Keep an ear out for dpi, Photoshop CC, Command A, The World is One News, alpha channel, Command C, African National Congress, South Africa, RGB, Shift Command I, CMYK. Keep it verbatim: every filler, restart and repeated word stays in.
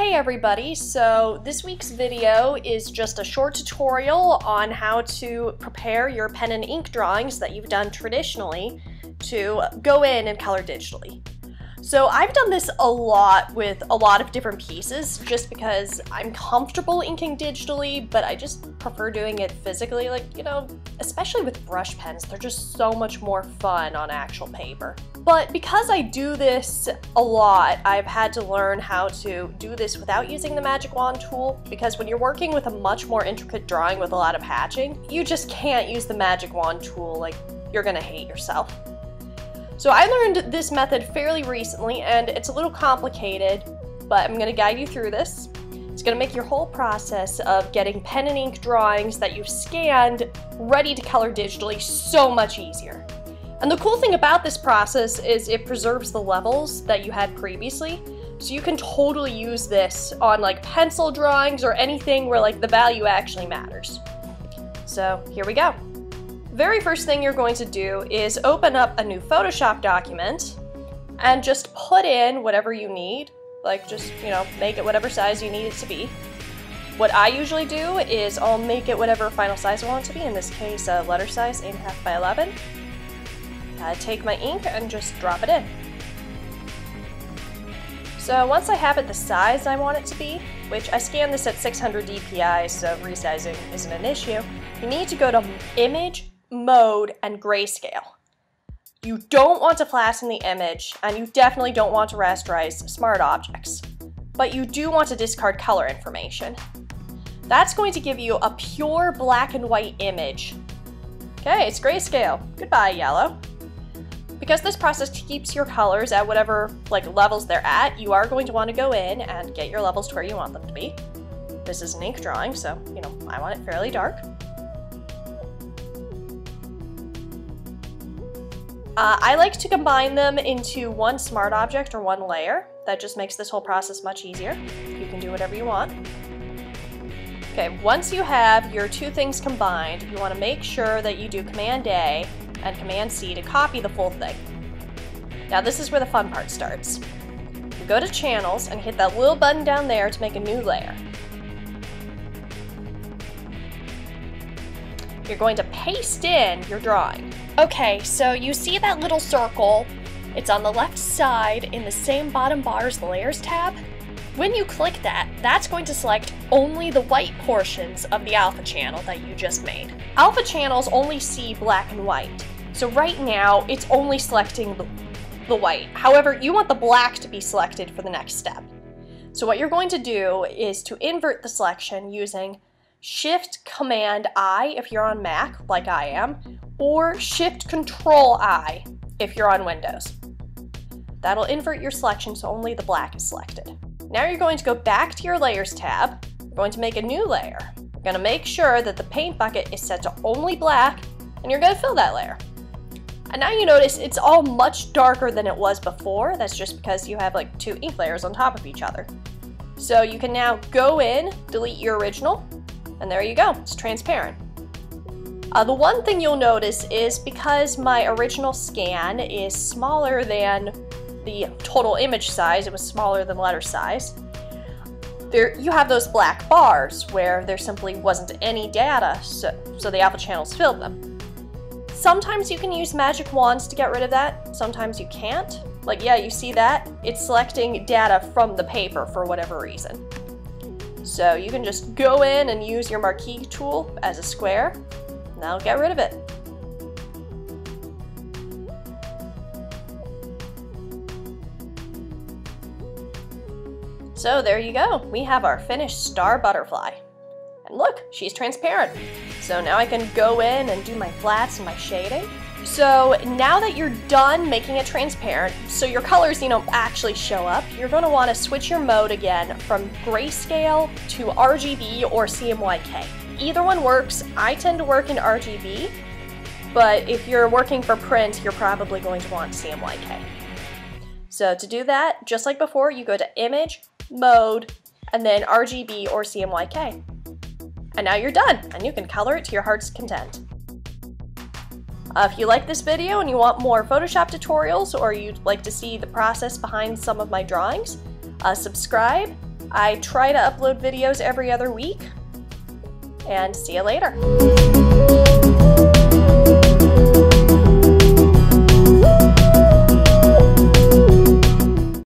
Hey everybody, so this week's video is just a short tutorial on how to prepare your pen and ink drawings that you've done traditionally to go in and color digitally. So I've done this a lot with a lot of different pieces just because I'm comfortable inking digitally, but I just prefer doing it physically, like, you know, especially with brush pens. They're just so much more fun on actual paper. But because I do this a lot, I've had to learn how to do this without using the magic wand tool, because when you're working with a much more intricate drawing with a lot of hatching, you just can't use the magic wand tool. Like, you're gonna hate yourself. So I learned this method fairly recently, and it's a little complicated, but I'm gonna guide you through this. It's gonna make your whole process of getting pen and ink drawings that you've scanned ready to color digitally so much easier. And the cool thing about this process is it preserves the levels that you had previously. So you can totally use this on like pencil drawings or anything where like the value actually matters. So here we go. Very first thing you're going to do is open up a new Photoshop document and just put in whatever you need. Like just, you know, make it whatever size you need it to be. What I usually do is I'll make it whatever final size I want it to be. In this case, uh, letter size eight and a half by eleven. I take my ink and just drop it in. So once I have it the size I want it to be, which I scan this at six hundred D P I, so resizing isn't an issue, you need to go to Image, Mode, and Grayscale. You don't want to flatten the image, and you definitely don't want to rasterize smart objects, but you do want to discard color information. That's going to give you a pure black and white image. Okay, it's grayscale. Goodbye, yellow. Because this process keeps your colors at whatever like levels they're at, you are going to want to go in and get your levels to where you want them to be. This is an ink drawing, so, you know, I want it fairly dark. Uh, I like to combine them into one smart object or one layer. That just makes this whole process much easier. You can do whatever you want. Okay, once you have your two things combined, you want to make sure that you do Command A and Command C to copy the full thing. Now this is where the fun part starts. You go to Channels and hit that little button down there to make a new layer. You're going to paste in your drawing. Okay, so you see that little circle? It's on the left side in the same bottom bar as the Layers tab. When you click that, that's going to select only the white portions of the alpha channel that you just made. Alpha channels only see black and white, so right now it's only selecting the, the white. However, you want the black to be selected for the next step. So what you're going to do is to invert the selection using Shift Command I if you're on Mac, like I am, or Shift Control I if you're on Windows. That'll invert your selection so only the black is selected. Now you're going to go back to your Layers tab. You're going to make a new layer. You're going to make sure that the paint bucket is set to only black, and you're going to fill that layer. And now you notice it's all much darker than it was before. That's just because you have like two ink layers on top of each other. So you can now go in, delete your original, and there you go, it's transparent. Uh, the one thing you'll notice is because my original scan is smaller than the total image size, it was smaller than letter size. There, you have those black bars where there simply wasn't any data, so, so the alpha channels filled them. Sometimes you can use magic wands to get rid of that, sometimes you can't. Like, yeah, you see that? It's selecting data from the paper for whatever reason. So you can just go in and use your marquee tool as a square, and that'll get rid of it. So there you go, we have our finished star butterfly. And look, she's transparent. So now I can go in and do my flats and my shading. So now that you're done making it transparent, so your colors, you know, actually show up, you're gonna wanna switch your mode again from grayscale to R G B or C M Y K. Either one works. I tend to work in R G B, but if you're working for print, you're probably going to want C M Y K. So to do that, just like before, you go to Image, Mode, and then R G B or C M Y K. And now you're done, and you can color it to your heart's content. Uh, if you like this video and you want more Photoshop tutorials, or you'd like to see the process behind some of my drawings, uh, subscribe, I try to upload videos every other week, and see you later.